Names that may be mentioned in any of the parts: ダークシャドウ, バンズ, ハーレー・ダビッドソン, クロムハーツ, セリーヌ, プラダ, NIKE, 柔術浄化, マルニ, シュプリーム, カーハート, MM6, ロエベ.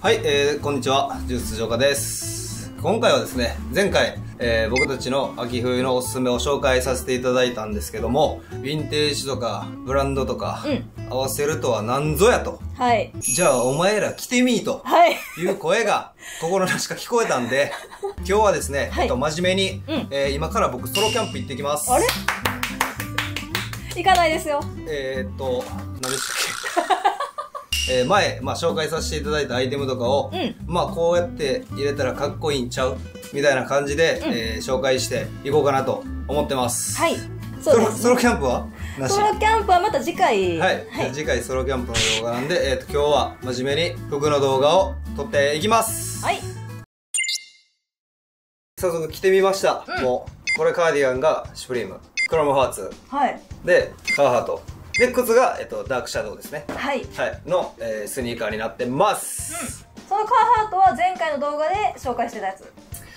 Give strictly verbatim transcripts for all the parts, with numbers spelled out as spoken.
はい、えー、こんにちは、柔術浄化です。今回はですね、前回、えー、僕たちの秋冬のおすすめを紹介させていただいたんですけども、ヴィンテージとかブランドとか、うん、合わせるとは何ぞやと。はい。じゃあお前ら着てみーと。はい。いう声が心なしか聞こえたんで、今日はですね、はい、えっと真面目に、うん、えー、今から僕ソロキャンプ行ってきます。あれ？行かないですよ。えーっと、何でしたっけ？えー前、まあ、紹介させていただいたアイテムとかを、うん、まあ、こうやって入れたらかっこいいんちゃうみたいな感じで、うん、えー、紹介していこうかなと思ってます。はい。そうです。ソロキャンプはなし。ソロキャンプはまた次回。はい。はい、次回ソロキャンプの動画なんで、えっと、今日は真面目に服の動画を撮っていきます。はい。早速着てみました。うん、もう、これカーディガンがシュプリーム。クロムハーツ。はい。で、カーハート。で、靴が、えっと、ダークシャドウですね。はい。はい。の、えー、スニーカーになってます。うん。そのカーハートは前回の動画で紹介してたやつ。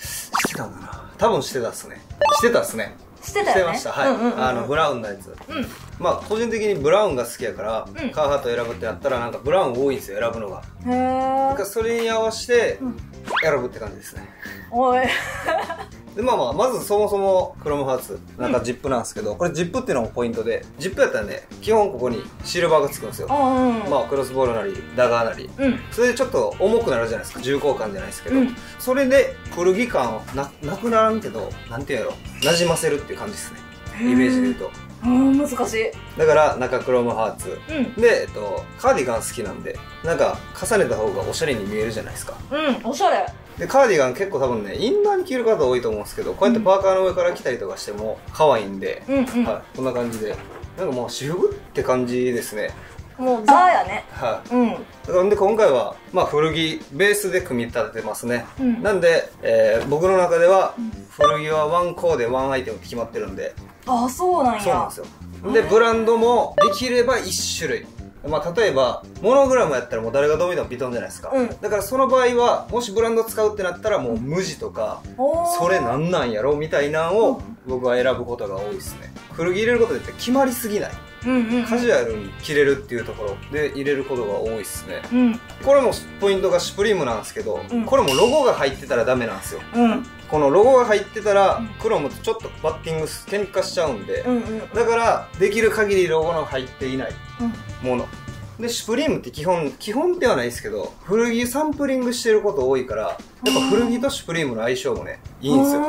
してたんだな。多分してたっすね。してたっすね。してたよね。してました。はい。あの、ブラウンのやつ。うん。まあ、個人的にブラウンが好きやから、うん、カーハート選ぶってなったら、なんかブラウン多いんですよ、選ぶのが。へー。だからそれに合わせて、選ぶって感じですね。おい。で、まあまあ、まずそもそも、クロムハーツ、なんかジップなんですけど、うん、これジップっていうのもポイントで、ジップやったらね、基本ここにシルバーがつくんですよ。うん、まあ、クロスボールなり、ダガーなり。うん、それでちょっと重くなるじゃないですか。重厚感じゃないですけど。うん、それで、古着感は な, なくならんけど、なんていうやろ、馴染ませるっていう感じですね。イメージで言うと。うん、難しい。だから、中クロムハーツ。うん、で、えっと、カーディガン好きなんで、なんか、重ねた方がおしゃれに見えるじゃないですか。うん、おしゃれ。で、カーディガン結構多分ね、インナーに着る方多いと思うんですけど、こうやってパーカーの上から着たりとかしても可愛いんで、うんうん、はい、こんな感じで。なんかもう私服って感じですね。もうザーやね。はい。うん。なんで今回は、まあ古着ベースで組み立ててますね。うん、なんで、えー、僕の中では、古着はワンコーデワンアイテムって決まってるんで。あ、そうなんや。そうなんですよ。で、ブランドもできればいち種類。まあ、例えば、モノグラムやったらもう誰がどう見てもビトンじゃないですか。うん、だからその場合は、もしブランド使うってなったらもう無地とか、それなんなんやろみたいなんを僕は選ぶことが多いですね。古着入れることで決まりすぎない。カジュアルに着れるっていうところで入れることが多いですね。うん、これもポイントがシュプリームなんですけど、うん、これもロゴが入ってたらダメなんですよ。うん、このロゴが入ってたら、クロムとちょっとバッティング喧嘩しちゃうんで、うんうん、だからできる限りロゴの入っていないもの。うん、で、シュプリームって基本、基本ではないですけど、古着サンプリングしてること多いから、やっぱ古着とシュプリームの相性もね、いいんですよ。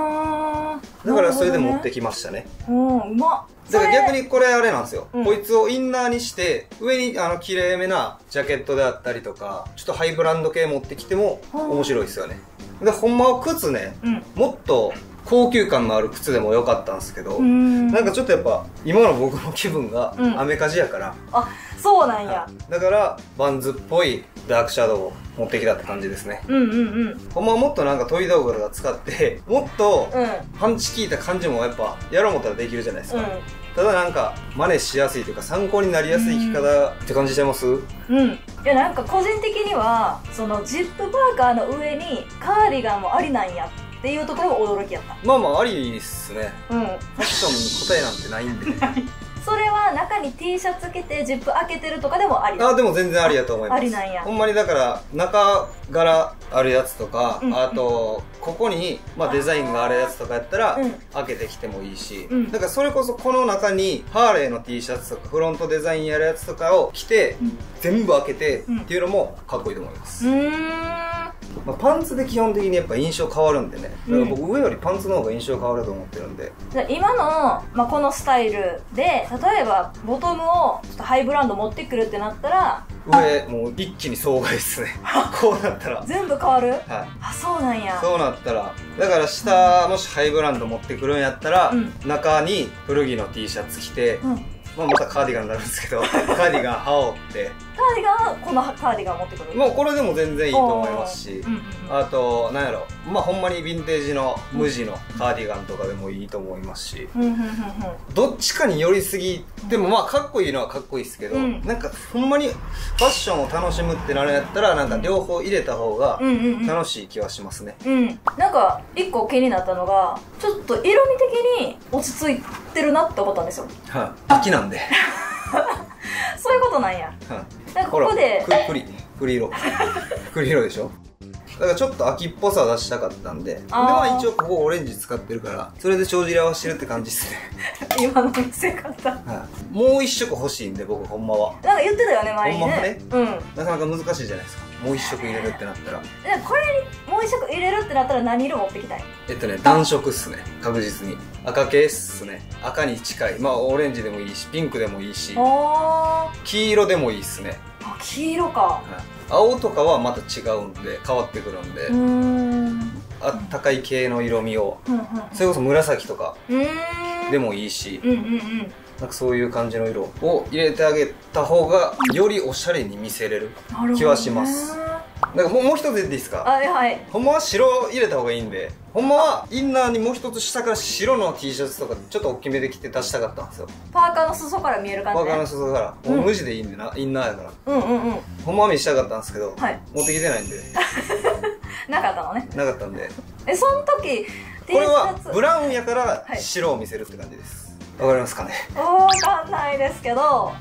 だからそれで持ってきましたね。うん、うまっ。だから逆にこれあれなんですよ。うん、こいつをインナーにして、上にあの綺麗めなジャケットであったりとか、ちょっとハイブランド系持ってきても面白いですよね。で、ほんまは靴ね、うん、もっと高級感のある靴でも良かったんですけど、んなんかちょっとやっぱ今の僕の気分がアメカジやから、うん、あ、そうなんや、はい、だからバンズっぽいダークシャドウを持ってきたって感じですね。うんうんうん。ほんまはもっとなんかトイ道具とか使ってもっとパンチ効いた感じもやっぱやろう思ったらできるじゃないですか、うん、ただなんか真似しやすいというか参考になりやすい着方って感じちゃいます。うん、うん、いやなんか個人的にはそのジップパーカーの上にカーディガンもありなんやっていうところが驚きやった。まあまあありっすね。うん、ファッションに答えなんてないんでねそれは中に T シャツ着てジップ開けてるとかでもありだ。あ、でも全然ありやと思います。ありなんや。ほんまにだから中柄あるやつとか、うん、あとここに、まあ、デザインがあるやつとかやったら、うん、開けてきてもいいし、うん、だからそれこそこの中にハーレーの T シャツとかフロントデザインやるやつとかを着て、うん、全部開けてっていうのもかっこいいと思います。うん、まあパンツで基本的にやっぱ印象変わるんでね。だから僕上よりパンツの方が印象変わると思ってるんで、うん、今の、まあ、このスタイルで例えばボトムをちょっとハイブランド持ってくるってなったら上もう一気に総外っすねこうなったら全部変わる。はい、あ、そうなんや。そうなったらだから下、うん、もしハイブランド持ってくるんやったら、うん、中に古着の T シャツ着て、うん、まあまたカーディガンになるんですけど、カーディガン羽織って。カーディガンはこのカーディガン持ってくる。もうこれでも全然いいと思いますし、あと、なんやろ、まあほんまにヴィンテージの無地のカーディガンとかでもいいと思いますし、どっちかに寄りすぎても、まあかっこいいのはかっこいいですけど、うん、なんかほんまにファッションを楽しむってなるんやったら、なんか両方入れた方が楽しい気はしますね。うん。なんか一個気になったのが、ちょっと色味的に落ち着いてるなって思ったんですよ。はい。秋なんでそういうことなんや、うん、なんかここでくっくり栗色栗色でしょ。だからちょっと秋っぽさを出したかったんで、でまあ一応ここオレンジ使ってるからそれで帳尻合わせてるって感じですね今の見せ方、はい、もう一色欲しいんで僕ほんまはなんか言ってたよね前にね。ほんまはね、うん、なかなか難しいじゃないですか、もう一色入れるってなったら。これもう一色入れるってなったら何色持ってきたい？えっとね、暖色っすね、確実に赤系っすね。赤に近い、まあオレンジでもいいしピンクでもいいし黄色でもいいっすね。あ、黄色か、うん、青とかはまた違うんで変わってくるんで、うーん、あったかい系の色味を、うん、それこそ紫とかでもいいし、なんかそういう感じの色を入れてあげた方がよりおしゃれに見せれる気はします。なんかもうもう一つ言っていいですか？はいはい。ほんまは白入れた方がいいんで、ほんまはインナーにもう一つ下から白の T シャツとかちょっと大きめで着て出したかったんですよ。パーカーの裾から見える感じ。パーカーの裾から、もう無地でいいんでな、インナーやから。うんうんうん。ほんまは見したかったんですけど、はい、持ってきてないんで。なかったのね。なかったんで。え、その時 T シャツ。これはブラウンやから白を見せるって感じです。わかりますかね？わかんないですけど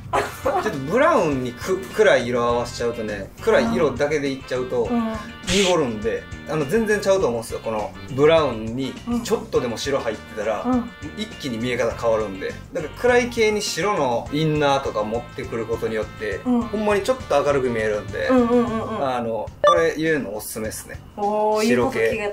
ちょっとブラウンにく暗い色合わせちゃうとね、暗い色だけでいっちゃうと濁るんで、あの全然ちゃうと思うんですよ。このブラウンにちょっとでも白入ってたら、うん、一気に見え方変わるんで、だから暗い系に白のインナーとか持ってくることによって、うん、ほんまにちょっと明るく見えるんで、あのこれ入れるのおすすめですね。白系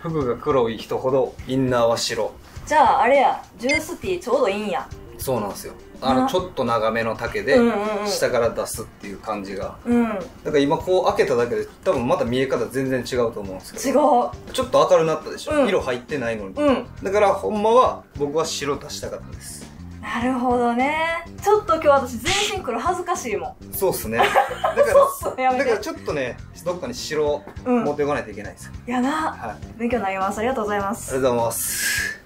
服が黒い人ほどインナーは白。じゃああれや、ジュースティーちょうどいいんや。そうなんですよ、あのちょっと長めの丈で下から出すっていう感じが、うん、だから今こう開けただけで多分また見え方全然違うと思うんですけど、違う、ちょっと明るくなったでしょ、うん、色入ってないのに、うん、だからほんまは僕は白出したかったです。なるほどね。ちょっと今日私全身黒恥ずかしいもん。そうっすね。だからだからちょっとね、どっかに白を持ってこないといけないんですよ、うん、やな、はい、勉強になります。ありがとうございます。ありがとうございます。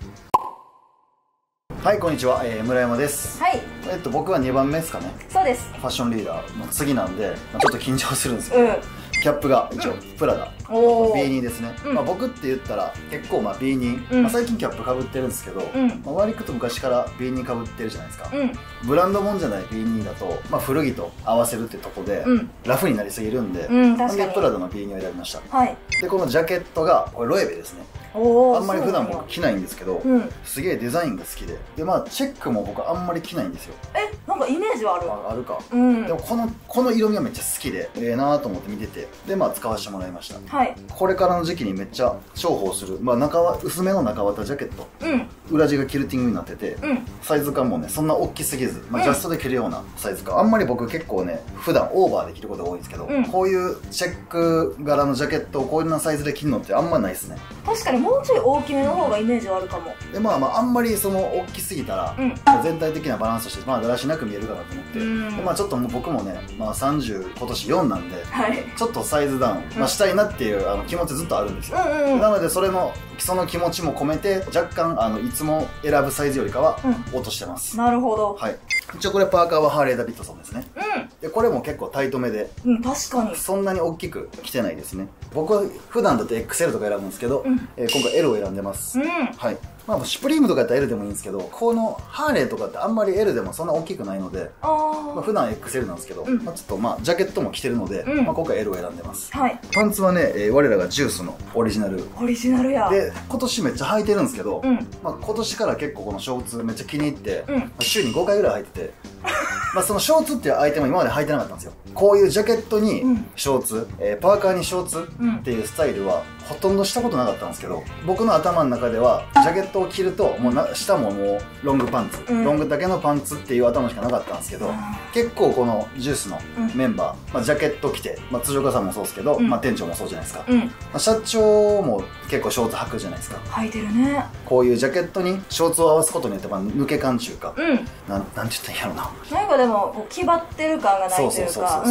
はい、こんにちは、えー、村山です。はい。えっと僕はにばんめですかね。そうです。ファッションリーダーの次なんで、まあ、ちょっと緊張するんですけど、うん、キャップが一応、うん、プラダ、ビーにですね。うん、まあ僕って言ったら結構まあビーに、うん、まあ最近キャップかぶってるんですけど、うん、まあ割と昔からビーにかぶってるじゃないですか。うん、ブランドもんじゃないビーにだと、まあ古着と合わせるってとこで、うん、ラフになりすぎるんで、うん、確かにプラダのビーにを選びました。はい。でこのジャケットがこれロエベですね。あんまり普段僕着ないんですけど、うん、すげえデザインが好きで、でまあチェックも僕あんまり着ないんですよ。え、なんかイメージはある、まあ、あるか、うん、でもこのこの色味はめっちゃ好きでええー、なーと思って見てて、でまあ使わせてもらいました、はい、これからの時期にめっちゃ重宝する、まあ、中は薄めの中綿ジャケット、うん、裏地がキルティングになってて、うん、サイズ感もねそんな大きすぎず、まあ、ジャストで着るようなサイズ感、あんまり僕結構ね普段オーバーで着ることが多いんですけど、うん、こういうチェック柄のジャケットをこんなサイズで着るのってあんまないですね。確かにもうちょい大きめの方がイメージはあるかも。でまあまああんまりその大きすぎたら、うん、全体的なバランスとしてまあだらしなく見えるかなと思って、うん、でまあちょっともう僕もね、まあ、さんじゅう今年よんなんで、はい、ちょっとサイズダウン、うん、まあしたいなっていうあの気持ちずっとあるんですよ。なのでそれもその気持ちも込めて若干あのいつも選ぶサイズよりかは落としてます、うん、なるほど、はい。一応これパーカーはハーレー・ダビッドソンですね、うん、でこれも結構タイトめで、うん、確かにそんなに大きく着てないですね。僕は普段だと エックスエル とか選ぶんですけど、うん、えー、今回 エル を選んでます、うん、はい。まあ、シュプリームとかやったら エル でもいいんですけど、このハーレーとかってあんまり エル でもそんな大きくないので、まあ普段 エックスエル なんですけど、うん、まあちょっとまあジャケットも着てるので、うん、まあ今回 エル を選んでます、はい、パンツはね、えー、我らがジュースのオリジナルオリジナルやで今年めっちゃ履いてるんですけど、うん、まあ今年から結構このショーツめっちゃ気に入って、うん、週にごかいぐらい履いててまあそのショーツっていうアイテムは今まで履いてなかったんですよ。こういうジャケットにショーツ、うん、えー、パーカーにショーツっていうスタイルはほとんどしたことなかったんですけど、僕の頭の中ではジャケットを着るともうな下ももうロングパンツ、うん、ロングだけのパンツっていう頭しかなかったんですけど、うん、結構このジュースのメンバー、うん、まあ、ジャケット着て、まあ、辻岡さんもそうですけど、うん、まあ、店長もそうじゃないですか、うん、まあ、社長も結構ショーツ履くじゃないですか。履いてるね。こういうジャケットにショーツを合わすことによってまあ抜け感中か、うん、な, なんて言ったんやろな、なんかでも気張ってる感がないというか。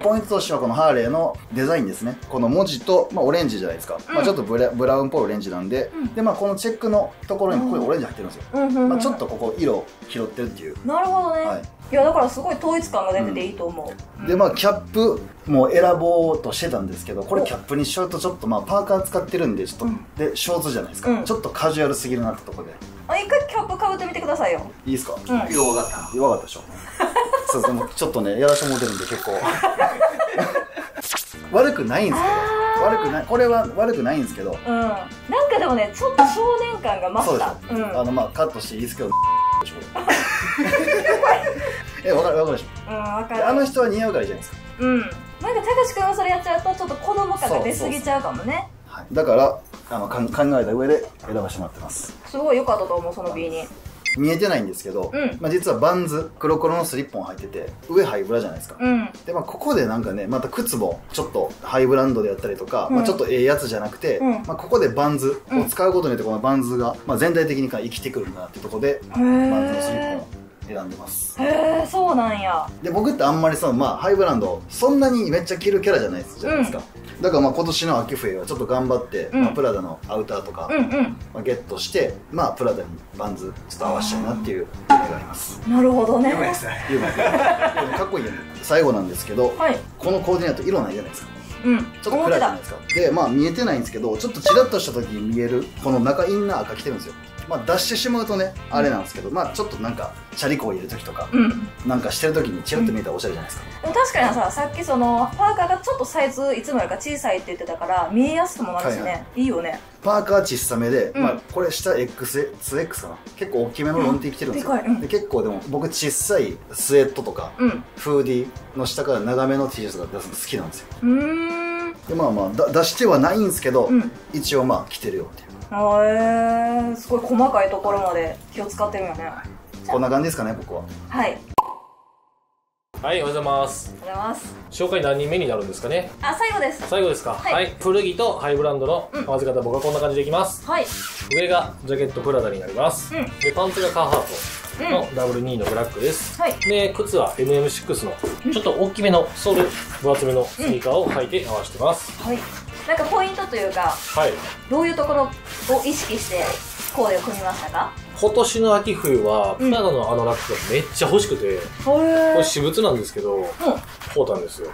ポイントとしてはこのハーレーのデザインですね。この文字と、まあ、オレンジじゃないですか、うん、まあちょっとブラ、ブラウンっぽいオレンジなんで、うん、でまあこのチェックのところにここにオレンジ入ってるんですよ。まあちょっとここ色を拾ってるっていう。なるほどね、はい、いやだからすごい統一感が出てていいと思う、うん、でまあキャップも選ぼうとしてたんですけど、これキャップにしちゃうとちょっとまあパーカー使ってるんでちょっと、うん、でショーツじゃないですか、うん、ちょっとカジュアルすぎるなってとこで、あ、一回キャップかぶってみてくださいよ。いいですか、うん、よう分かったよう分かったでしょそうですね、ちょっとねやらしてもらってるんで結構悪くないんですけど、悪くない、これは悪くないんですけど、うん、なんかでもねちょっと少年感が増した。そうですよ、あのまあカットしていいですけど、え、わかるわかるでしょ。うん、わかる。あの人は似合うからいいじゃないですか。うん、なんかたかし君がそれやっちゃうとちょっと子供感が出過ぎちゃうかもね。はい、だからあの考えた上で選ばせてもらってます。すごい良かったと思う。その B に見えてないんですけど、うん、まあ実はバンズ黒黒のスリッポン履いてて、上ハイブラじゃないですか、うん、でまあここでなんかね、また靴もちょっとハイブランドであったりとか、うん、まあちょっとええやつじゃなくて、うん、まあここでバンズを使うことによって、このバンズがまあ全体的に生きてくるんだなっていうところで、バンズのスリッポン選んでます。へえ、そうなんや。で僕ってあんまりその、まあ、ハイブランドそんなにめっちゃ着るキャラじゃないですじゃないですか、うん、だからまあ今年の秋冬はちょっと頑張って、うん、まあ、プラダのアウターとか、うん、うん、まあ、ゲットして、まあ、プラダにバンズちょっと合わせたいなっていう夢があります。なるほどね。夢ですね、夢ですね。でもかっこいいよね。最後なんですけど、はい、このコーディネート色ないじゃないですか。うん、ちょっと暗いじゃないですか。でまあ見えてないんですけど、ちょっとチラッとした時に見えるこの中インナー赤着てるんですよ。まあ出してしまうとね、あれなんですけど、まあちょっとなんかチャリコを入れる時とか、うん、なんかしてる時にチラッと見えたらおしゃれじゃないですか、うん、でも確かにさ、さっきそのパーカーがちょっとサイズいつもよりか小さいって言ってたから、見えやすくもなるしね、はいはい、いいよね。パーカー小さめで、うん、まあこれ下 エックスエックス かな、結構大きめのロンティ着てるんですよ、うん、でかい、うん、で結構でも僕小さいスウェットとか、うん、フーディーの下から長めの T シャツが出すの好きなんですよ。うーん、でまあまあだ出してはないんですけど、うん、一応まあ着てるよっていう。へえ、すごい細かいところまで気を使ってるよね。こんな感じですかね、ここは。はい、はい、おはようございます。おはようございます。紹介何人目になるんですかね。あ、最後です。最後ですか。はい、はい、古着とハイブランドの合わせ方、うん、僕はこんな感じでいきます。はい、上がジャケットプラダになります、うん、でパンツがカーハートのダブルにのブラックです、はい、で靴は エムエムシックス のちょっと大きめのソール分厚めのスニーカーを履いて合わせてます、うん、はい、なんかポイントというか、はい、どういうところを意識してコーデを組みましたか。今年の秋冬はプラダのあのラックがめっちゃ欲しくて、うん、これ私物なんですけど、うん、買うたんですよ。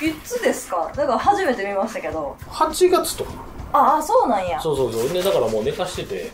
いつですか。だから初めて見ましたけど、はちがつとか。ああ、そうなんや。そうそうそう。でだからもう寝かしてて、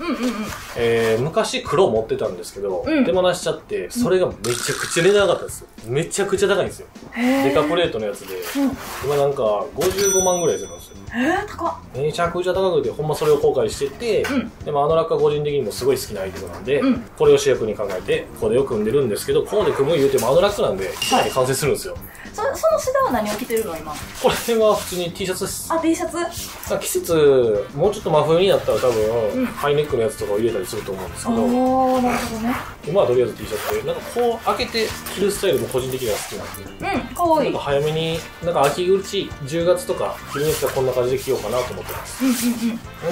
えー、昔黒持ってたんですけど、うん、手放しちゃって、それがめちゃくちゃ値段上がったんですよ。めちゃくちゃ高いんですよ。デカプレートのやつで、うん、今なんかごじゅうごまんぐらいするんですよ。えー、高っ。めちゃくちゃ高くて、ほんまそれを後悔してて、うん、でもあのラックは個人的にもすごい好きなアイテムなんで、うん、これを主役に考えてコーデを組んでるんですけど、コーデ組む言うてもあのラックなんでかなり完成するんですよ。そ, その下は何を着てるの今。これは普通に T シャツです。あ、T シャツ。あ、季節もうちょっと真冬になったら多分、うん、ハイネックのやつとかを入れたりすると思うんですけど、おー、なるほどね。今はとりあえず T シャツで、なんかこう開けて着るスタイルも個人的には好きなんで、うん、かわいい。なんか早めに、なんか秋口じゅうがつとか昼の日はこんな感じで着ようかなと思ってます。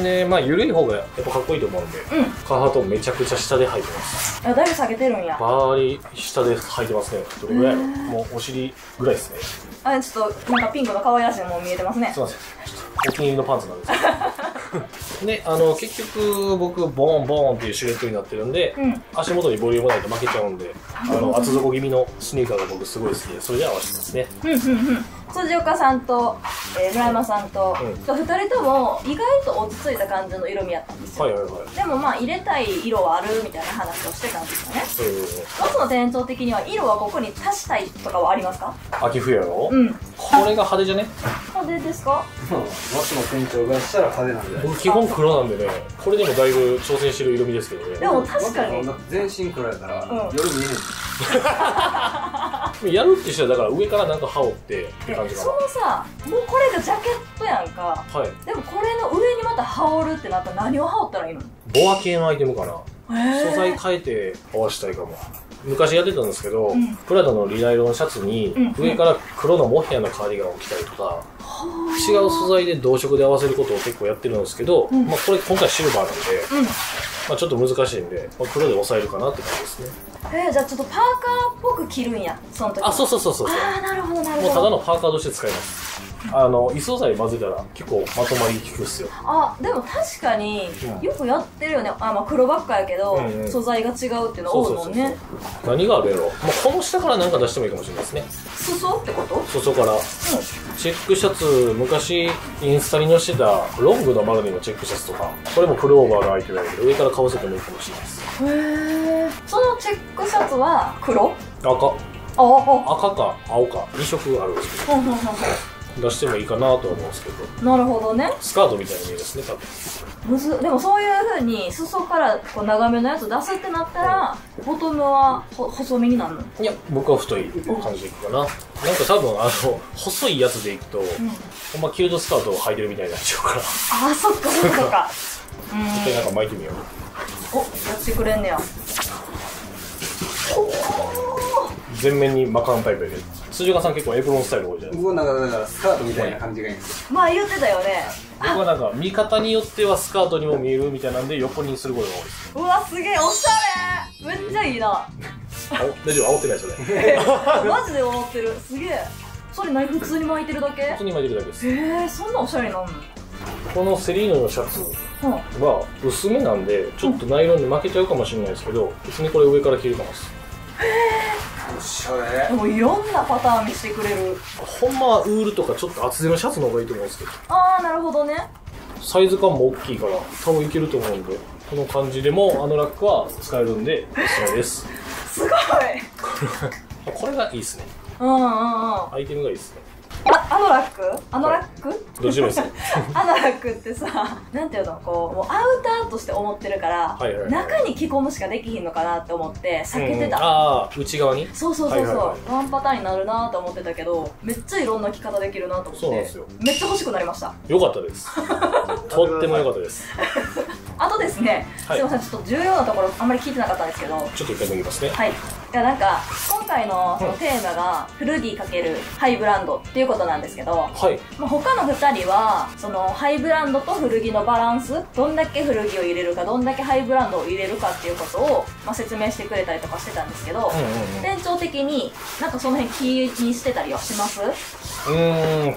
でまあ緩い方がやっぱかっこいいと思うんで、うん、カーハートめちゃくちゃ下で履いてます。あ、だいぶ下げてるんや。バリ下で履いてますね。どれぐらい、もうお尻ぐらいですね。あ、ちょっとなんかピンクの可愛らしいのも見えてますね。すいません、ちょっとお気に入りのパンツなんですけどで、あの結局僕ボーンボーンっていうシルエットになってるんで、うん、足元にボリュームないと負けちゃうんで、あの厚底気味のスニーカーが僕すごい好きで、それで合わせてますね。辻岡さんと、えー、村山さんと、うん、ふたりとも意外と落ち着いた感じの色味やったんですよ。でもまあ入れたい色はあるみたいな話をしてたんですよね。一つの伝統的には色はここに足したいとかはありますか。秋冬やろ、うん、これが派手じゃね。派手ですか。まあ松野店長がしたら派手なんじゃないですか。基本黒なんでね、これでもだいぶ挑戦してる色味ですけどね。でも確かに全身黒やから、うん、夜見えないやるって人はだから上からなんか羽織ってって感じかな。そのさ、もうこれがジャケットやんか、はい、でもこれの上にまた羽織るってなったら何を羽織ったらいいの。ボア系のアイテムかな。素材変えて合わせたいかも。昔やってたんですけど、うん、プラダのリナイロンシャツに上から黒のモヘアのカーディガンを着たりとか、うん、違う素材で同色で合わせることを結構やってるんですけど、うん、まあこれ今回シルバーなんで、うん、まあちょっと難しいんで、まあ、黒で抑えるかなって感じですね。えー、じゃあちょっとパーカーっぽく着るんや、その時。あ、そうそうそうそう。ああ、なるほどなるほど。もうただのパーカーとして使います。あの異素材混ぜたら結構まとまり効くっすよ。あ、でも確かによくやってるよね。あ、まあ黒ばっかやけど、うん、うん、素材が違うっていうのは多いもんね。何があるやろ、まあ、この下から何か出してもいいかもしれないですね。裾ってこと。裾から、うん、チェックシャツ、昔インスタに載せてたロングのマルニのチェックシャツとか、これもクローバーが開いてないけど上からかぶせてもいいかもしれないです。へえ。そのチェックシャツは黒、赤、ああ赤か青かに色あるんですけど、出してもいいかなとは思うんですけど。なるほどね。スカートみたいな意味ですね、多分。むずでもそういうふうに裾からこう長めのやつ出すってなったら、うん、ボトムはほ細身になるの？いや僕は太い感じでいくかな。なんか多分あの細いやつでいくと、うん、ほんまキュートスカートを履いてるみたいになっちゃうから。ああそっかそっかそっか。一回なんか巻いてみよう。おやってくれんねや。全面に巻かんタイプやけど、辻岡さん結構エプロンスタイル多いじゃないですか。僕はなんかだからスカートみたいな感じがいいんですよ。まあ言ってたよね。僕はなんか見方によってはスカートにも見えるみたいなんで横にすることが多いです。うわすげえおしゃれ、めっちゃいいな。大丈夫、煽ってないじゃない。マジで煽ってる、すげえ。それ何普通に巻いてるだけ？普通に巻いてるだけです。へえ、そんなおしゃれなんの？このセリーヌのシャツは薄めなんでちょっとナイロンで負けちゃうかもしれないですけど、別にこれ上から着るかもです。おしゃれ。でもいろんなパターン見せてくれる。ほんまはウールとかちょっと厚手のシャツの方がいいと思うんですけど。ああなるほどね。サイズ感も大きいから多分いけると思うんで、この感じでもあのラックは使えるんでおすすめです。すごい。これがいいですね。うんうんうん、アイテムがいいですね。あ、あのラック？あのラック？どっちもです。あのラックってさ、なんていうの、こう、もうアウターとして思ってるから、中に着込むしかできひんのかなって思って避けてた。ああ、内側に？そうそうそうそう。ワンパターンになるなーって思ってたけど、めっちゃいろんな着方できるなと思って。そうなんですよ。めっちゃ欲しくなりました。よかったです。とってもよかったです。あとですね、すいません、ちょっと重要なところあんまり聞いてなかったんですけど。ちょっと一回脱ぎますね。はい。いやなんか今回のそのテーマが古着×ハイブランドっていうことなんですけど、はい、まあ他のふたりはそのハイブランドと古着のバランス、どんだけ古着を入れるかどんだけハイブランドを入れるかっていうことをまあ説明してくれたりとかしてたんですけど、店長的になんかその辺気にしてたりはします？うーん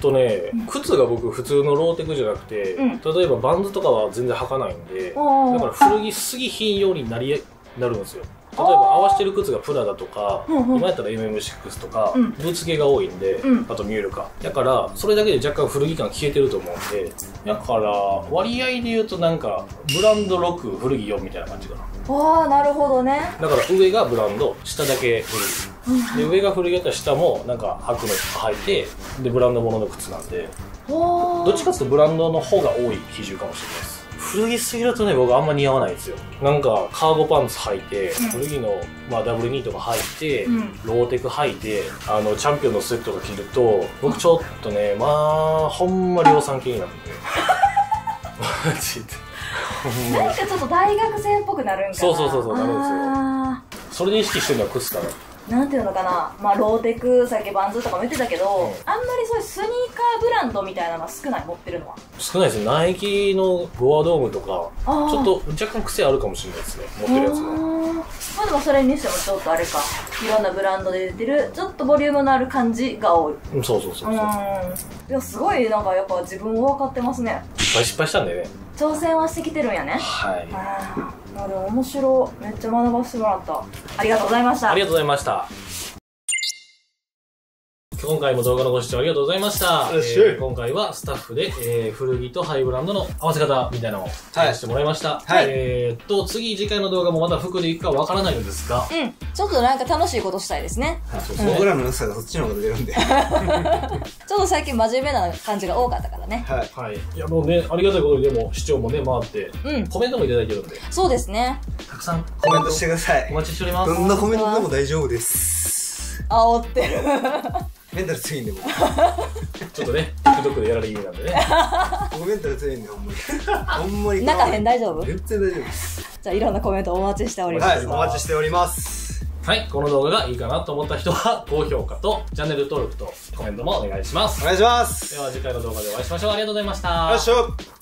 とね、靴が僕普通のローテクじゃなくて、うん、例えばバンズとかは全然履かないんで、だから古着すぎひんようになりなるんですよ。例えば合わせてる靴がプラダとか、今やったら エムエムシックス とか、ブーツ系が多いんで、あとミュールか。だからそれだけで若干古着感消えてると思うんで、だから割合で言うとなんかブランドろく古着よんみたいな感じかな。ああなるほどね。だから上がブランド、下だけ古着で、上が古着やったら下もなんか履くのとか履いて、でブランドものの靴なんで、どっちかっていうとブランドの方が多い比重かもしれないです。古着すぎるとね、僕あんま似合わないんですよ。なんかカーゴパンツ履いて、うん、古着の、まあ、ダブルニートが履いて、うん、ローテク履いて、あのチャンピオンのスウェットが着ると僕ちょっとね、まあほんま量産系になるんで。マジでなんかちょっと大学生っぽくなるんかな。そうそうそうそうなるんですよ。それで意識してるのは靴かな。なんていうのかな、まあ、ローテク、さっきバンズとかも言ってたけど、うん、あんまりそういうスニーカーブランドみたいなのは少ない、持ってるのは少ないですね。ナイキのゴアドームとかちょっと若干癖あるかもしれないですね、持ってるやつも。まあでもそれにしてもちょっとあれか、いろんなブランドで出てるちょっとボリュームのある感じが多い。そうそうそうそう。いやすごいなんかやっぱ自分を分かってますね。いっぱい失敗したんだよね。挑戦はしてきてるんやね。はい、でも面白い、めっちゃ学ばせてもらった。ありがとうございました。ありがとうございました。今回も動画のご視聴ありがとうございました。えー、今回はスタッフで、えー、古着とハイブランドの合わせ方みたいなのを話してもらいました。はい、えーっと、次、次回の動画もまだ服でいくかわからないのですが。うん。ちょっとなんか楽しいことしたいですね。僕らの良さがそっちの方が出るんで。ちょっと最近真面目な感じが多かったからね。はい。はい。いやもうね、ありがたいことにでも視聴もね、回って、うん、コメントもいただいてるんで。そうですね。たくさんコメントしてください。お待ちしております。どんなコメントでも大丈夫です。煽ってる。メンタル強いんで、僕。ちょっとね、TikTok でやられ気味なんでね。僕メンタル強いんで、ほんまに。ほんまに。中編大丈夫？全然大丈夫です。じゃあ、いろんなコメントお待ちしております。はい、お待ちしております。はい、この動画がいいかなと思った人は、高評価とチャンネル登録とコメントもお願いします。お願いします。では、次回の動画でお会いしましょう。ありがとうございました。よいしょ。